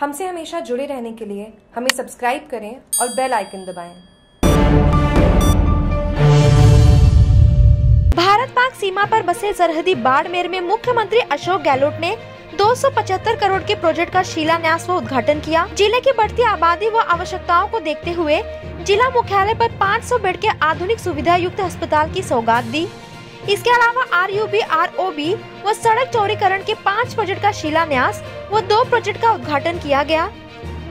हमसे हमेशा जुड़े रहने के लिए हमें सब्सक्राइब करें और बेल आइकन दबाएं। भारत-पाक सीमा पर बसे सरहदी बाड़मेर में मुख्यमंत्री अशोक गहलोत ने 275 करोड़ के प्रोजेक्ट का शिलान्यास व उद्घाटन किया। जिले की बढ़ती आबादी व आवश्यकताओं को देखते हुए जिला मुख्यालय पर 500 बेड के आधुनिक सुविधा युक्त अस्पताल की सौगात दी। इसके अलावा आरयूबी, आरओबी व सड़क चौड़ीकरण के 5 प्रोजेक्ट का शिलान्यास व 2 प्रोजेक्ट का उद्घाटन किया गया।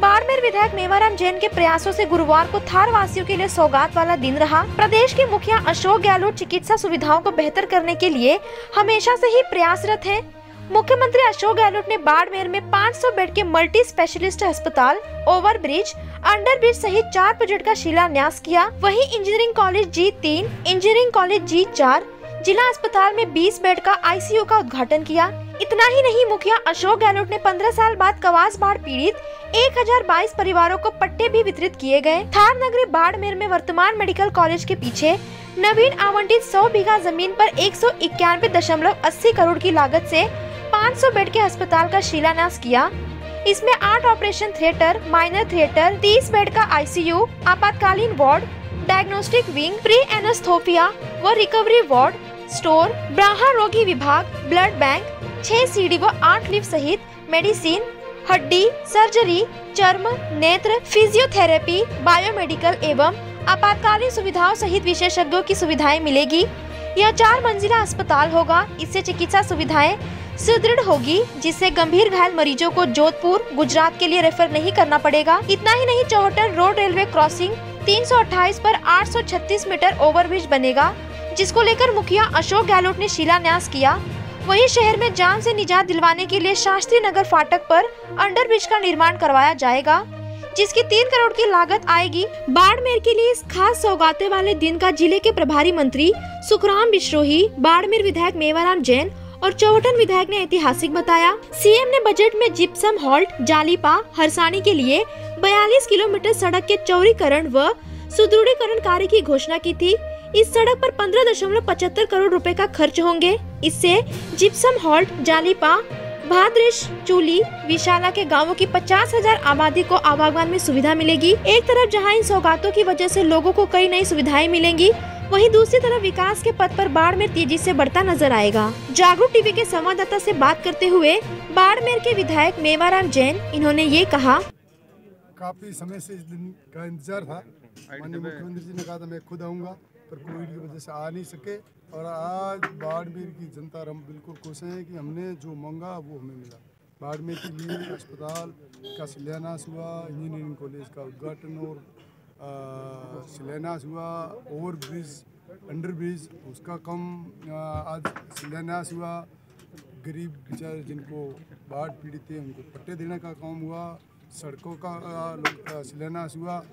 बाड़मेर विधायक मेवाराम जैन के प्रयासों से गुरुवार को थार वासियों के लिए सौगात वाला दिन रहा। प्रदेश के मुखिया अशोक गहलोत चिकित्सा सुविधाओं को बेहतर करने के लिए हमेशा से ही प्रयासरत हैं। मुख्यमंत्री अशोक गहलोत ने बाड़मेर में 500 बेड के मल्टी स्पेशलिस्ट अस्पताल, ओवरब्रिज, अंडरब्रिज सहित 4 प्रोजेक्ट का शिलान्यास किया। वहीं engineering college G3, engineering college G4, जिला अस्पताल में 20 बेड का ICU का उद्घाटन किया। इतना ही नहीं, मुखिया अशोक गहलोत ने 15 साल बाद कवास बाढ़ पीड़ित 1022 परिवारों को पट्टे भी वितरित किए गए। थार नगरी बाड़मेर में वर्तमान मेडिकल कॉलेज के पीछे नवीन आवंटित 100 बीघा जमीन पर 191.80 करोड़ की लागत से 500 बेड के अस्पताल का शिलान्यास किया। इसमें 8 operation theatre, minor theatre, 30 bed का ICU, आपातकालीन ward, diagnostic wing, pre anaesthesia व रिकवरी वार्ड, स्टोर, ब्राहा रोगी विभाग, ब्लड बैंक, 6 सीढ़ी व 8 लिफ्ट सहित मेडिसिन, हड्डी, सर्जरी, चर्म, नेत्र, फिजियोथेरेपी, बायोमेडिकल एवं आपातकालीन सुविधाओं सहित विशेषज्ञों की सुविधाएं मिलेगी। यह 4 मंजिला अस्पताल होगा। इससे चिकित्सा सुविधाएं सुदृढ़ होगी, जिससे गंभीर घायल मरीजों को जोधपुर, गुजरात के लिए रेफर नहीं करना पड़ेगा। इतना ही नहीं, चौहटन रोड रेलवे क्रॉसिंग 328 पर 836 मीटर ओवरब्रिज बनेगा, जिसको लेकर मुखिया अशोक गहलोत ने शिलान्यास किया। वहीं शहर में जाम से निजात दिलवाने के लिए शास्त्री नगर फाटक पर अंडरब्रिज का निर्माण करवाया जाएगा, जिसकी 3 करोड़ की लागत आएगी। बाड़मेर के लिए इस खास सौगाते वाले दिन का जिले के प्रभारी मंत्री सुखराम विश्नोई, बाड़मेर विधायक मेवाराम जैन और चौहटन विधायक ने ऐतिहासिक बताया। CM ने बजट में जिप्सम हॉल्ट, जालीपा, हरसानी के लिए 42 किलोमीटर सड़क के चौड़ीकरण व सुदृढ़ीकरण कार्य की घोषणा की थी। इस सड़क पर 15.75 करोड़ रुपए का खर्च होंगे। इससे जिप्सम हॉल्ट, जालीपा, भाद्रेश, चूली, विशाला के गांवों की 50,000 आबादी को आवागमन में सुविधा मिलेगी। एक तरफ जहां इन सौगातों की वजह से लोगों को कई नई सुविधाएं मिलेंगी, वहीं दूसरी तरफ विकास के पथ पर बाड़मेर तेजी से बढ़ता नजर आएगा। जागरूक टीवी के संवाददाता से बात करते हुए बाड़मेर के विधायक मेवाराम जैन, इन्होंने ये कहा, काफी समय से इस दिन का इंतजार था। माननीय मुख्यमंत्री जी ने कहा था मैं खुद आऊँगा, पर कोविड की वजह से आ नहीं सके। और आज बाड़मेर की जनता हम बिल्कुल खुश हैं कि हमने जो मांगा वो हमें मिला। बाड़मेर के लिए अस्पताल का शिलान्यास हुआ, इंजीनियरिंग कॉलेज का उद्घाटन और शिलान्यास हुआ, ओवरब्रिज, अंडरब्रिज उसका कम आज शिलान्यास हुआ। गरीब बेचारे जिनको बाढ़ पीड़ित थे उनको पट्टे देने का काम हुआ, सड़कों का शिलान्यास हुआ।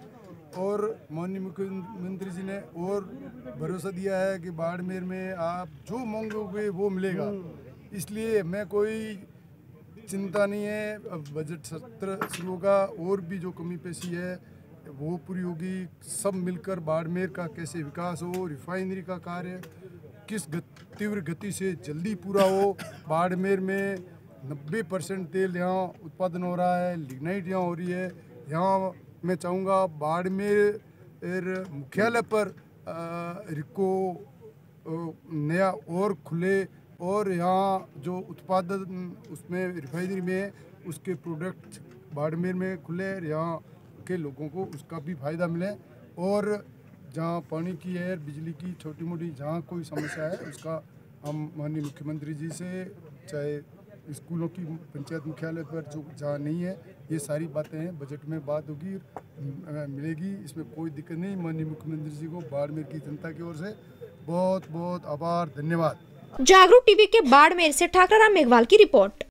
और माननीय मुख्यमंत्री जी ने और भरोसा दिया है कि बाड़मेर में आप जो मांगोगे वो मिलेगा, इसलिए मैं कोई चिंता नहीं है। अब बजट सत्र शुरू होगा और भी जो कमी पेशी है वो पूरी होगी। सब मिलकर बाड़मेर का कैसे विकास हो, रिफाइनरी का कार्य किस तीव्र गति से जल्दी पूरा हो। बाड़मेर में 90% तेल यहाँ उत्पादन हो रहा है, लिग्नाइट यहाँ हो रही है। यहाँ मैं चाहूँगा बाड़मेर मुख्यालय पर रिको नया और खुले और यहाँ जो उत्पादन उसमें रिफाइनरी में उसके प्रोडक्ट बाड़मेर में खुले, यहाँ के लोगों को उसका भी फायदा मिले। और जहाँ पानी की है, बिजली की छोटी मोटी जहाँ कोई समस्या है उसका हम माननीय मुख्यमंत्री जी से, चाहे स्कूलों की पंचायत मुख्यालय पर जो जहाँ नहीं है, ये सारी बातें हैं। बजट में बात होगी, मिलेगी, इसमें कोई दिक्कत नहीं। माननीय मुख्यमंत्री जी को बाड़मेर की जनता की ओर से बहुत बहुत आभार, धन्यवाद। जागरूक टीवी के बाड़मेर से ठाकुर राम मेघवाल की रिपोर्ट।